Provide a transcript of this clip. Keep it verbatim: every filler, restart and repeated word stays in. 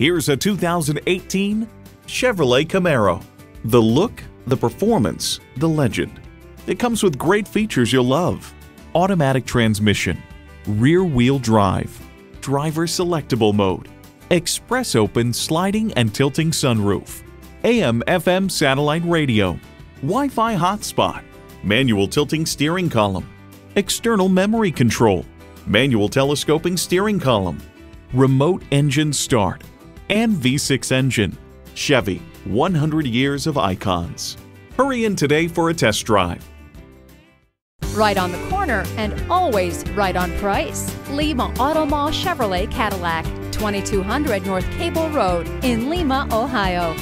Here's a two thousand eighteen Chevrolet Camaro. The look, the performance, the legend. It comes with great features you'll love. Automatic transmission, rear-wheel drive, driver selectable mode, express open sliding and tilting sunroof, A M F M satellite radio, Wi-Fi hotspot, manual tilting steering column, external memory control, manual telescoping steering column, remote engine start, and V six engine. Chevy, one hundred years of icons. Hurry in today for a test drive. Right on the corner and always right on price. Lima Auto Mall Chevrolet Cadillac, twenty-two hundred North Cable Road in Lima, Ohio.